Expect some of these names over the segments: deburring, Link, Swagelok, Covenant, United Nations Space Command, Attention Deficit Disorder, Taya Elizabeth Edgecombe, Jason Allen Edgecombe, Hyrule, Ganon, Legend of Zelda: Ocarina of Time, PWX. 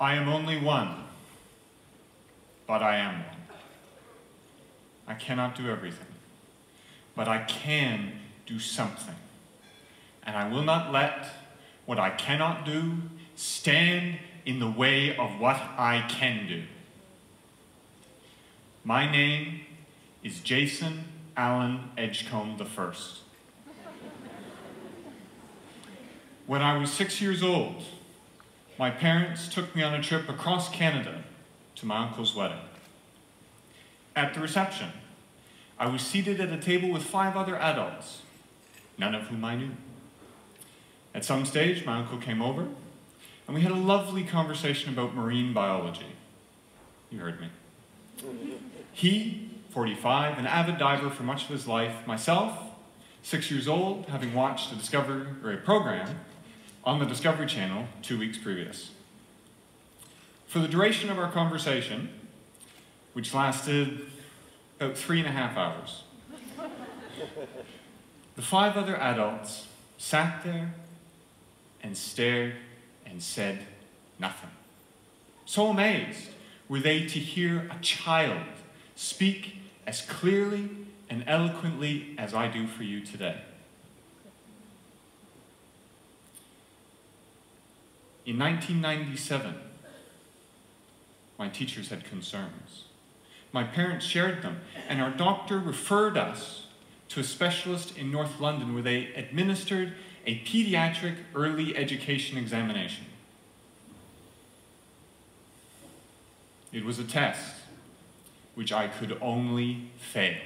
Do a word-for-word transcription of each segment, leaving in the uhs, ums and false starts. I am only one, but I am one. I cannot do everything, but I can do something. And I will not let what I cannot do stand in the way of what I can do. My name is Jason Allen Edgecombe the First. When I was six years old, my parents took me on a trip across Canada to my uncle's wedding. At the reception, I was seated at a table with five other adults, none of whom I knew. At some stage, my uncle came over, and we had a lovely conversation about marine biology. You heard me. He, forty-five, an avid diver for much of his life, myself, six years old, having watched a Discovery program on the Discovery Channel two weeks previous. For the duration of our conversation, which lasted about three and a half hours. The five other adults sat there and stared and said nothing. So amazed were they to hear a child speak as clearly and eloquently as I do for you today. In nineteen ninety-seven, my teachers had concerns. My parents shared them, and our doctor referred us to a specialist in North London where they administered a pediatric early education examination. It was a test which I could only fail.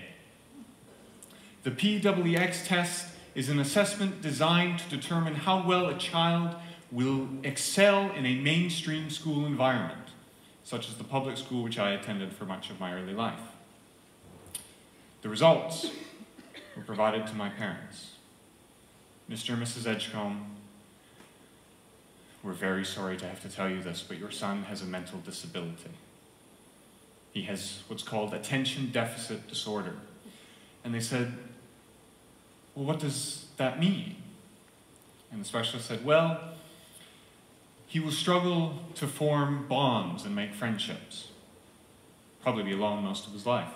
The P W X test is an assessment designed to determine how well a child will excel in a mainstream school environment, such as the public school which I attended for much of my early life. The results were provided to my parents. Mister and Missus Edgecombe, we're very sorry to have to tell you this, but your son has a mental disability. He has what's called Attention Deficit Disorder. And they said, well, what does that mean? And the specialist said, well, he will struggle to form bonds and make friendships. Probably be alone most of his life.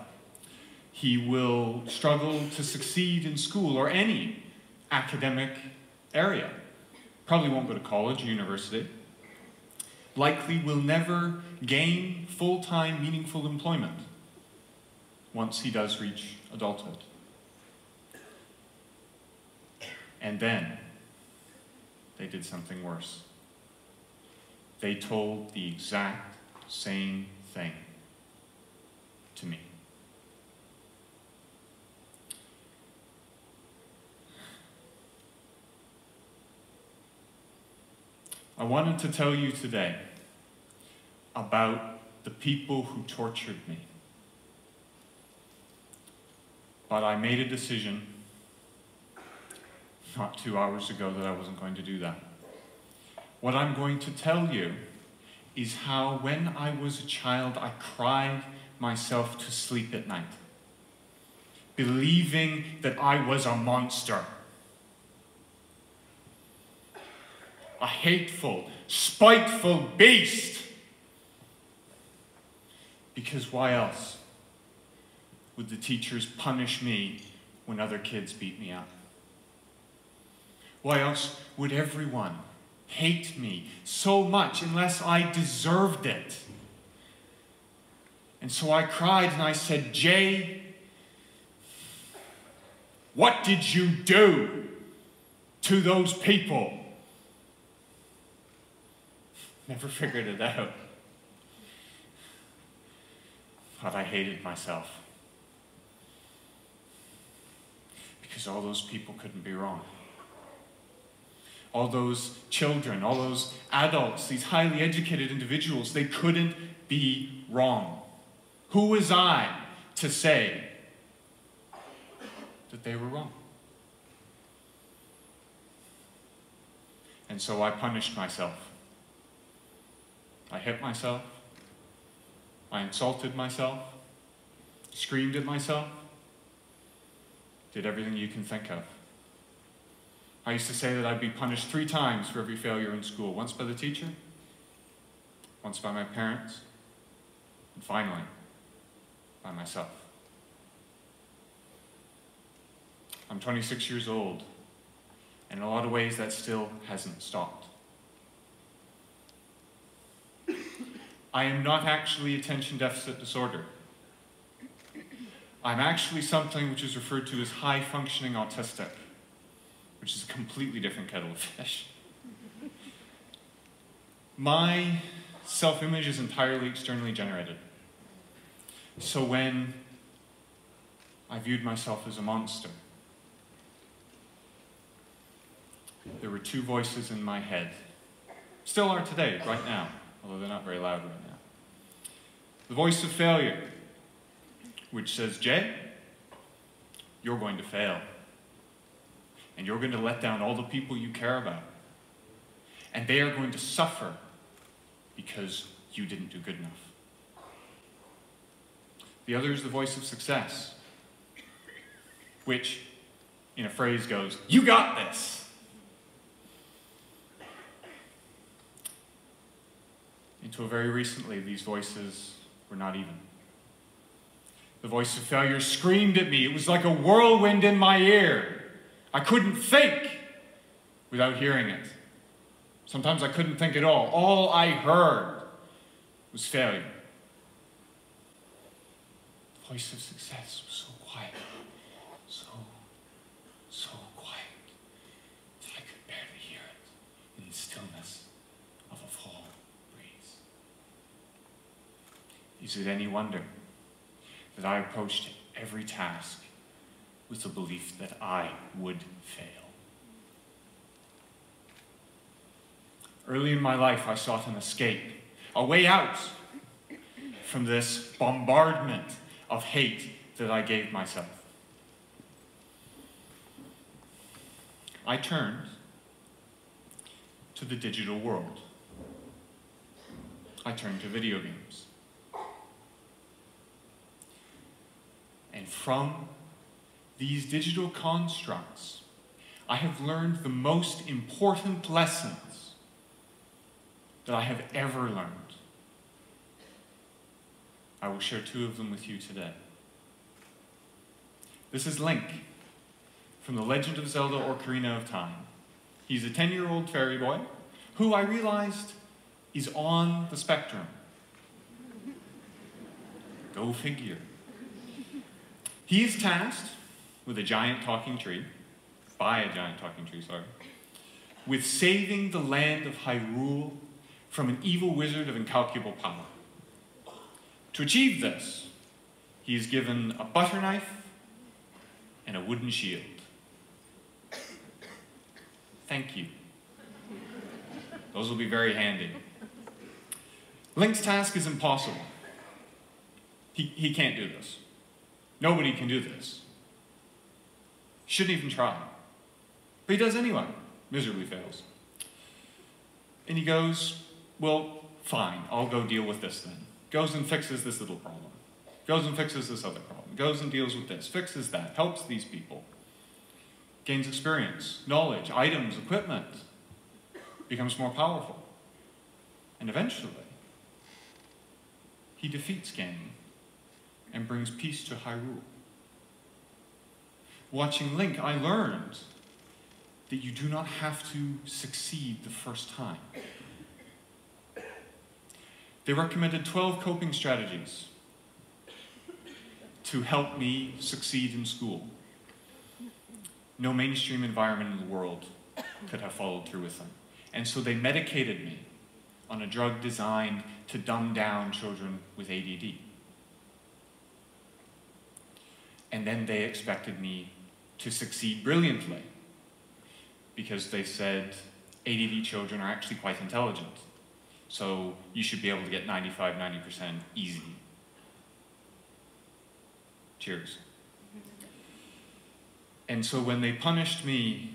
He will struggle to succeed in school or any academic area. Probably won't go to college or university. Likely will never gain full-time meaningful employment once he does reach adulthood. And then they did something worse. They told the exact same thing to me. I wanted to tell you today about the people who tortured me. But I made a decision not two hours ago that I wasn't going to do that. What I'm going to tell you is how, when I was a child, I cried myself to sleep at night, believing that I was a monster. A hateful, spiteful beast. Because why else would the teachers punish me when other kids beat me up? Why else would everyone hate me so much unless I deserved it? And so I cried and I said, Jay, what did you do to those people? Never figured it out. But I hated myself. Because all those people couldn't be wrong. All those children, all those adults, these highly educated individuals, they couldn't be wrong. Who was I to say that they were wrong? And so I punished myself. I hit myself. I insulted myself. Screamed at myself. Did everything you can think of. I used to say that I'd be punished three times for every failure in school. Once by the teacher, once by my parents, and finally, by myself. I'm twenty-six years old, and in a lot of ways that still hasn't stopped. I am not actually attention deficit disorder. I'm actually something which is referred to as high-functioning autistic, which is a completely different kettle of fish. My self-image is entirely externally generated. So when I viewed myself as a monster, there were two voices in my head. Still are today, right now, although they're not very loud right now. The voice of failure, which says, Jay, you're going to fail. And you're going to let down all the people you care about. And they are going to suffer because you didn't do good enough. The other is the voice of success, which, in a phrase, goes, you got this! Until very recently, these voices were not even. The voice of failure screamed at me. It was like a whirlwind in my ear. I couldn't think without hearing it. Sometimes I couldn't think at all. All I heard was failure. The voice of success was so quiet, so, so quiet, that I could barely hear it in the stillness of a fall breeze. Is it any wonder that I approached every task with the belief that I would fail? Early in my life, I sought an escape, a way out from this bombardment of hate that I gave myself. I turned to the digital world. I turned to video games. And from these digital constructs, I have learned the most important lessons that I have ever learned. I will share two of them with you today. This is Link, from the Legend of Zelda: Ocarina of Time. He's a ten-year-old fairy boy, who I realized is on the spectrum. Go figure. He is tasked with a giant talking tree, by a giant talking tree, sorry, with saving the land of Hyrule from an evil wizard of incalculable power. To achieve this, he is given a butter knife and a wooden shield. Thank you. Those will be very handy. Link's task is impossible. He, he can't do this. Nobody can do this. Shouldn't even try. But he does anyway. Miserably fails. And he goes, well, fine, I'll go deal with this then. Goes and fixes this little problem. Goes and fixes this other problem. Goes and deals with this. Fixes that. Helps these people. Gains experience, knowledge, items, equipment. Becomes more powerful. And eventually, he defeats Ganon and brings peace to Hyrule. Watching Link, I learned that you do not have to succeed the first time. They recommended twelve coping strategies to help me succeed in school. No mainstream environment in the world could have followed through with them. And so they medicated me on a drug designed to dumb down children with A D D. And then they expected me to succeed brilliantly, because they said A D D children are actually quite intelligent. So you should be able to get ninety-five, ninety percent easy. Cheers. And so when they punished me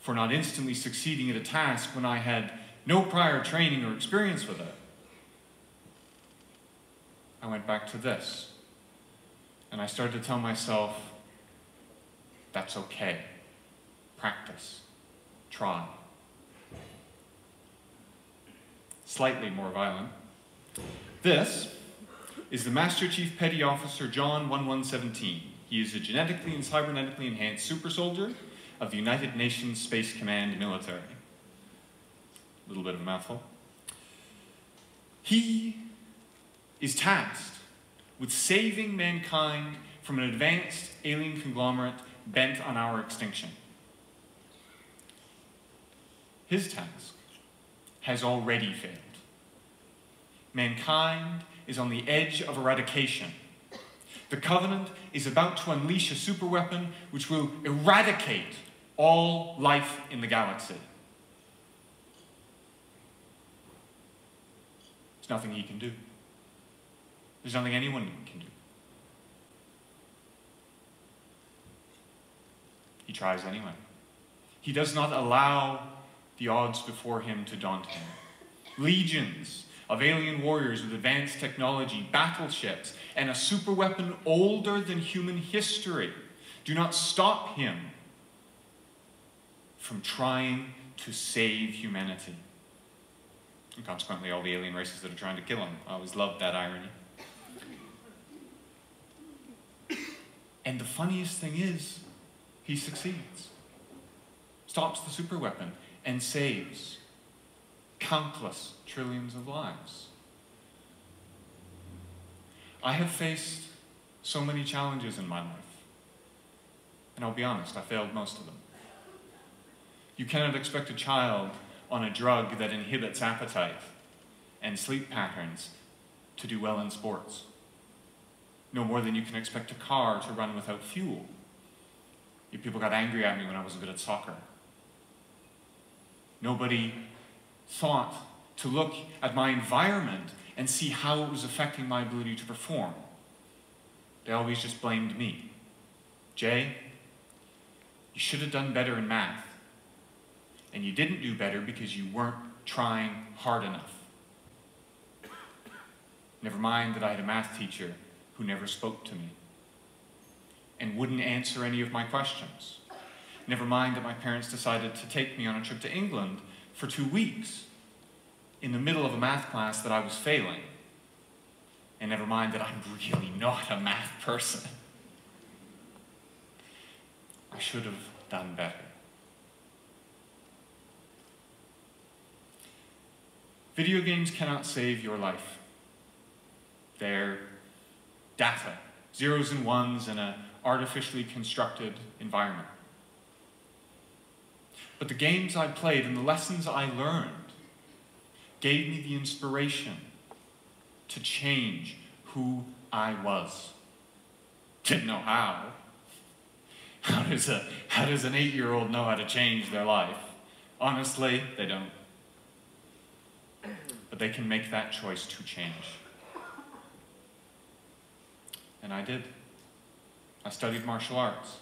for not instantly succeeding at a task when I had no prior training or experience with it, I went back to this. And I started to tell myself, that's okay. Practice. Try. slightly more violent. This is the Master Chief Petty Officer John one one one seven. He is a genetically and cybernetically enhanced super soldier of the United Nations Space Command military. A little bit of a mouthful. He is tasked with saving mankind from an advanced alien conglomerate bent on our extinction. His task has already failed. Mankind is on the edge of eradication. The Covenant is about to unleash a superweapon which will eradicate all life in the galaxy. There's nothing he can do. There's nothing anyone can do. He tries anyway. He does not allow the odds before him to daunt him. Legions of alien warriors with advanced technology, battleships, and a superweapon older than human history do not stop him from trying to save humanity. And consequently, all the alien races that are trying to kill him. I always loved that irony. And the funniest thing is, he succeeds. Stops the superweapon and saves countless trillions of lives. I have faced so many challenges in my life, and I'll be honest, I failed most of them. You cannot expect a child on a drug that inhibits appetite and sleep patterns to do well in sports, no more than you can expect a car to run without fuel. You people got angry at me when I was good at soccer. Nobody thought to look at my environment and see how it was affecting my ability to perform. They always just blamed me. Jay, you should have done better in math. And you didn't do better because you weren't trying hard enough. Never mind that I had a math teacher who never spoke to me and wouldn't answer any of my questions. Never mind that my parents decided to take me on a trip to England for two weeks in the middle of a math class that I was failing. And never mind that I'm really not a math person. I should have done better. Video games cannot save your life. They're data, zeros and ones in an artificially constructed environment. But the games I played and the lessons I learned gave me the inspiration to change who I was. Didn't know how. How does a, how does an eight-year-old know how to change their life? Honestly, they don't. But they can make that choice to change. And I did. I studied martial arts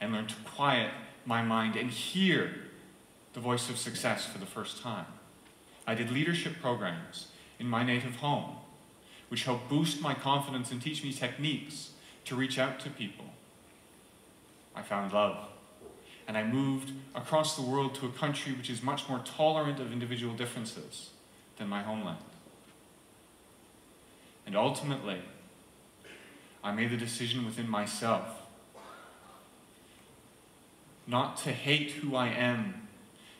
and learned to quiet my mind and hear the voice of success for the first time. I did leadership programs in my native home, which helped boost my confidence and teach me techniques to reach out to people. I found love, and I moved across the world to a country which is much more tolerant of individual differences than my homeland. And ultimately, I made the decision within myself not to hate who I am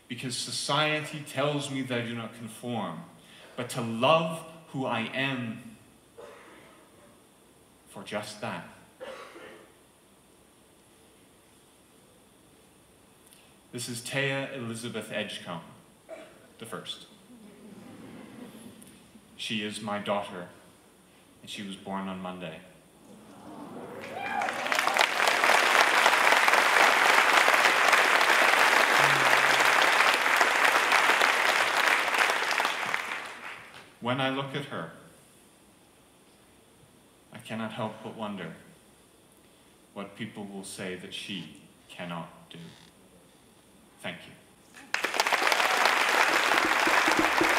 because society tells me that I do not conform, but to love who I am for just that. This is Taya Elizabeth Edgecombe, the first. She is my daughter, and she was born on Monday. When I look at her, I cannot help but wonder what people will say that she cannot do. Thank you.